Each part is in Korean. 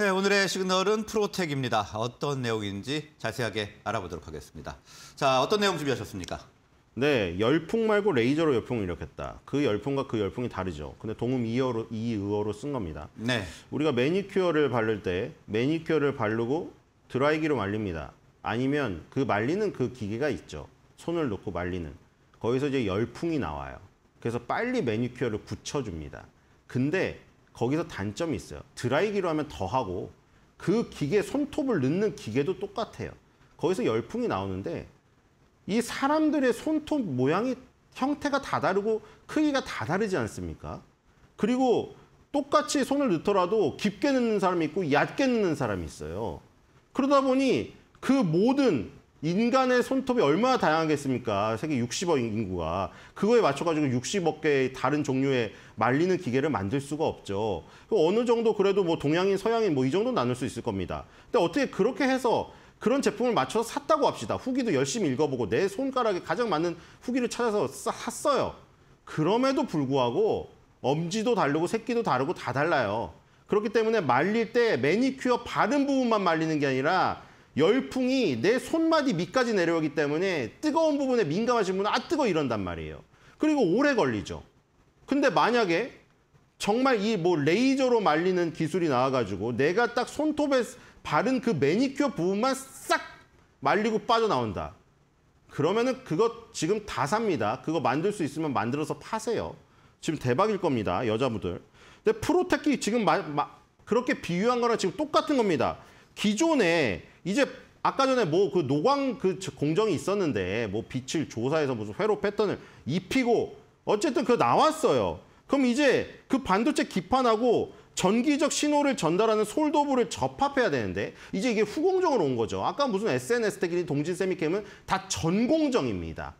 네, 오늘의 시그널은 프로텍입니다. 어떤 내용인지 자세하게 알아보도록 하겠습니다. 자, 어떤 내용 준비하셨습니까? 네, 열풍 말고 레이저로 열풍을 일으켰다. 그 열풍과 그 열풍이 다르죠. 근데 동음 이의어로 쓴 겁니다. 네. 우리가 매니큐어를 바를 때 매니큐어를 바르고 드라이기로 말립니다. 아니면 그 말리는 그 기계가 있죠. 손을 놓고 말리는. 거기서 이제 열풍이 나와요. 그래서 빨리 매니큐어를 굳혀줍니다. 근데 거기서 단점이 있어요. 드라이기로 하면 더 하고 그 기계 손톱을 넣는 기계도 똑같아요. 거기서 열풍이 나오는데 이 사람들의 손톱 모양이 형태가 다 다르고 크기가 다 다르지 않습니까? 그리고 똑같이 손을 넣더라도 깊게 넣는 사람이 있고 얕게 넣는 사람이 있어요. 그러다 보니 그 모든 인간의 손톱이 얼마나 다양하겠습니까? 세계 60억 인구가. 그거에 맞춰가지고 60억 개의 다른 종류의 말리는 기계를 만들 수가 없죠. 어느 정도 그래도 뭐 동양인, 서양인 뭐 이 정도 나눌 수 있을 겁니다. 근데 어떻게 그렇게 해서 그런 제품을 맞춰서 샀다고 합시다. 후기도 열심히 읽어보고 내 손가락에 가장 맞는 후기를 찾아서 샀어요. 그럼에도 불구하고 엄지도 다르고 새끼도 다르고 다 달라요. 그렇기 때문에 말릴 때 매니큐어 바른 부분만 말리는 게 아니라 열풍이 내 손마디 밑까지 내려오기 때문에 뜨거운 부분에 민감하신 분은 아 뜨거 이런단 말이에요. 그리고 오래 걸리죠. 근데 만약에 정말 이 뭐 레이저로 말리는 기술이 나와가지고 내가 딱 손톱에 바른 그 매니큐어 부분만 싹 말리고 빠져나온다. 그러면은 그거 지금 다 삽니다. 그거 만들 수 있으면 만들어서 파세요. 지금 대박일 겁니다. 여자분들. 근데 프로텍이 지금 그렇게 비유한 거랑 지금 똑같은 겁니다. 기존에 이제 아까 전에 뭐 그 노광 그 공정이 있었는데 뭐 빛을 조사해서 무슨 회로 패턴을 입히고 어쨌든 그거 나왔어요. 그럼 이제 그 반도체 기판하고 전기적 신호를 전달하는 솔도부를 접합해야 되는데 이제 이게 후공정으로 온 거죠. 아까 무슨 SNS 텍이니 동진 세미캠은 다 전공정입니다.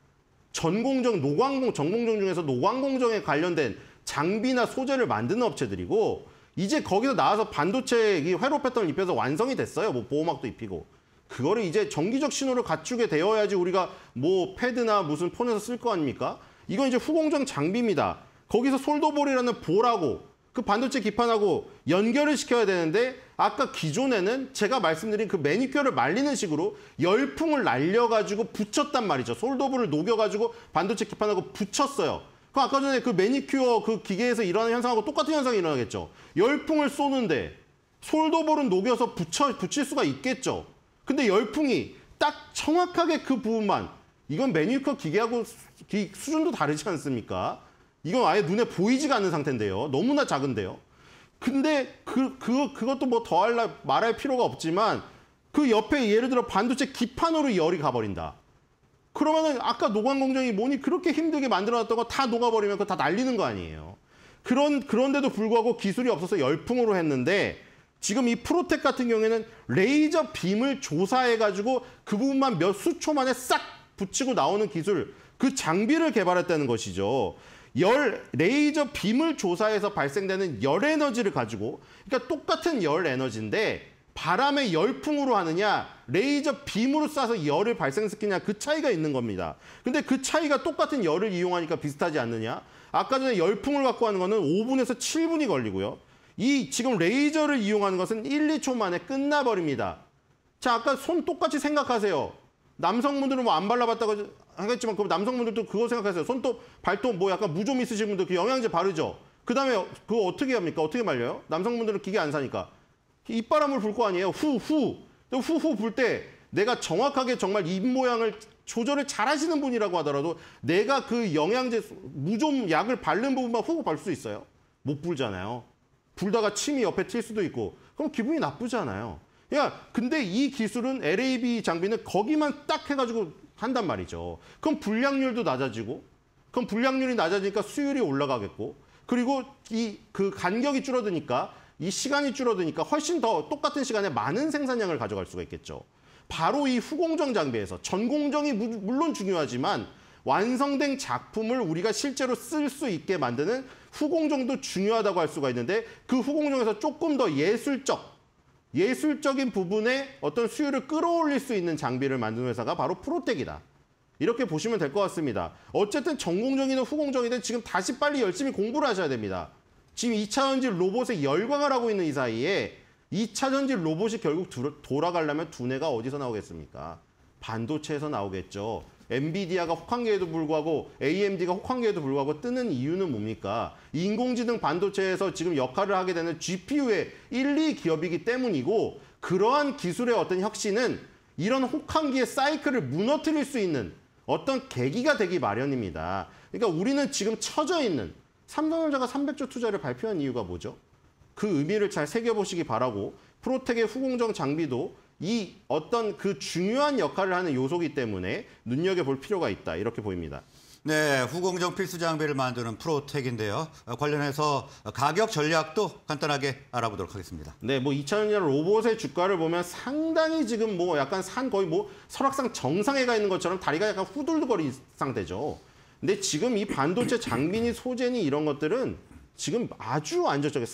전공정, 노광공, 전공정 중에서 노광공정에 관련된 장비나 소재를 만드는 업체들이고 이제 거기서 나와서 반도체 회로 패턴을 입혀서 완성이 됐어요. 뭐 보호막도 입히고. 그거를 이제 전기적 신호를 갖추게 되어야지 우리가 뭐 패드나 무슨 폰에서 쓸 거 아닙니까? 이건 이제 후공정 장비입니다. 거기서 솔더볼이라는 볼하고 그 반도체 기판하고 연결을 시켜야 되는데 아까 기존에는 제가 말씀드린 그 매니큐어를 말리는 식으로 열풍을 날려가지고 붙였단 말이죠. 솔더볼을 녹여가지고 반도체 기판하고 붙였어요. 그 아까 전에 그 매니큐어 그 기계에서 일어나는 현상하고 똑같은 현상이 일어나겠죠. 열풍을 쏘는데 솔더볼은 녹여서 붙일 수가 있겠죠. 근데 열풍이 딱 정확하게 그 부분만 이건 매니큐어 기계하고 수준도 다르지 않습니까? 이건 아예 눈에 보이지가 않는 상태인데요. 너무나 작은데요. 근데 그것도 뭐 더할 말할 필요가 없지만 그 옆에 예를 들어 반도체 기판으로 열이 가버린다. 그러면은 아까 노광공정이 뭐니 그렇게 힘들게 만들어놨던 거 다 녹아버리면 그거 다 날리는 거 아니에요. 그런데도 불구하고 기술이 없어서 열풍으로 했는데 지금 이 프로텍 같은 경우에는 레이저 빔을 조사해가지고 그 부분만 몇 수초 만에 싹 붙이고 나오는 기술, 그 장비를 개발했다는 것이죠. 레이저 빔을 조사해서 발생되는 열 에너지를 가지고, 그러니까 똑같은 열 에너지인데 바람의 열풍으로 하느냐 레이저 빔으로 쏴서 열을 발생시키냐 그 차이가 있는 겁니다. 근데 그 차이가 똑같은 열을 이용하니까 비슷하지 않느냐? 아까 전에 열풍을 갖고 하는 거는 5분에서 7분이 걸리고요. 이 지금 레이저를 이용하는 것은 1, 2초 만에 끝나버립니다. 자, 아까 손 똑같이 생각하세요. 남성분들은 뭐 안 발라봤다고 하겠지만 그 남성분들도 그거 생각하세요. 손톱, 발톱 뭐 약간 무좀 있으신 분들 그 영양제 바르죠. 그다음에 그거 어떻게 합니까? 어떻게 말려요? 남성분들은 기계 안 사니까. 입바람을 불 거 아니에요. 후후 불 때 내가 정확하게 정말 입 모양을 조절을 잘 하시는 분이라고 하더라도 내가 그 영양제 무좀 약을 바른 부분만 후후 발 수 있어요? 못 불잖아요. 불다가 침이 옆에 튈 수도 있고 그럼 기분이 나쁘잖아요. 야, 근데 이 기술은 LAB 장비는 거기만 딱 해가지고 한단 말이죠. 그럼 불량률도 낮아지고 그럼 불량률이 낮아지니까 수율이 올라가겠고 그리고 그 간격이 줄어드니까 이 시간이 줄어드니까 훨씬 더 똑같은 시간에 많은 생산량을 가져갈 수가 있겠죠. 바로 이 후공정 장비에서 전공정이 물론 중요하지만 완성된 작품을 우리가 실제로 쓸 수 있게 만드는 후공정도 중요하다고 할 수가 있는데 그 후공정에서 조금 더 예술적인 부분에 어떤 수요를 끌어올릴 수 있는 장비를 만드는 회사가 바로 프로텍이다. 이렇게 보시면 될 것 같습니다. 어쨌든 전공정이든 후공정이든 지금 다시 빨리 열심히 공부를 하셔야 됩니다. 지금 2차전지 로봇에 열광을 하고 있는 이 사이에 2차 전지 로봇이 결국 돌아가려면 두뇌가 어디서 나오겠습니까? 반도체에서 나오겠죠. 엔비디아가 혹한기에도 불구하고 AMD가 혹한기에도 불구하고 뜨는 이유는 뭡니까? 인공지능 반도체에서 지금 역할을 하게 되는 GPU의 1, 2 기업이기 때문이고 그러한 기술의 어떤 혁신은 이런 혹한기의 사이클을 무너뜨릴 수 있는 어떤 계기가 되기 마련입니다. 그러니까 우리는 지금 처져 있는 삼성전자가 300조 투자를 발표한 이유가 뭐죠? 그 의미를 잘 새겨보시기 바라고 프로텍의 후공정 장비도 이 어떤 그 중요한 역할을 하는 요소이기 때문에 눈여겨볼 필요가 있다 이렇게 보입니다. 네, 후공정 필수 장비를 만드는 프로텍인데요. 관련해서 가격 전략도 간단하게 알아보도록 하겠습니다. 네, 뭐 2차 전지 로봇의 주가를 보면 상당히 지금 뭐 약간 산 거의 뭐 설악산 정상에 가 있는 것처럼 다리가 약간 후들거리는 상태죠. 근데 지금 이 반도체 장비니 소재니 이런 것들은 지금 아주 안정적인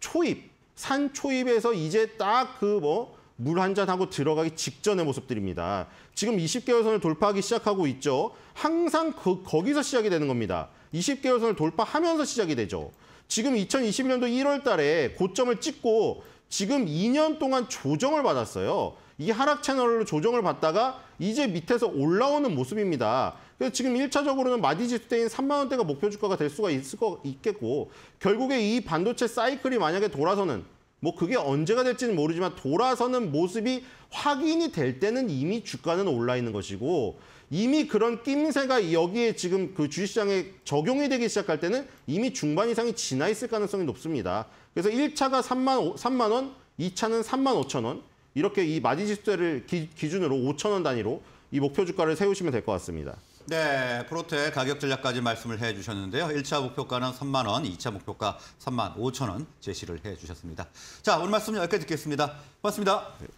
산 초입에서 이제 딱 그 뭐 물 한 잔하고 들어가기 직전의 모습들입니다. 지금 20개월선을 돌파하기 시작하고 있죠. 항상 거기서 시작이 되는 겁니다. 20개월선을 돌파하면서 시작이 되죠. 지금 2021년도 1월 달에 고점을 찍고 지금 2년 동안 조정을 받았어요. 이 하락 채널로 조정을 받다가 이제 밑에서 올라오는 모습입니다. 그래서 지금 1차적으로는 마디지수대인 3만 원대가 목표 주가가 될 수가 있겠고 결국에 이 반도체 사이클이 만약에 돌아서는 뭐 그게 언제가 될지는 모르지만 돌아서는 모습이 확인이 될 때는 이미 주가는 올라 있는 것이고 이미 그런 낌새가 여기에 지금 그 주식시장에 적용이 되기 시작할 때는 이미 중반 이상이 지나 있을 가능성이 높습니다. 그래서 1차가 3만 원, 2차는 3만 5천 원 이렇게 이 마디지수대를 기준으로 5천 원 단위로 이 목표 주가를 세우시면 될 것 같습니다. 네, 프로텍 가격 전략까지 말씀을 해주셨는데요. 1차 목표가는 3만 원, 2차 목표가 3만 5천 원 제시를 해주셨습니다. 자, 오늘 말씀 여기까지 듣겠습니다. 고맙습니다. 네.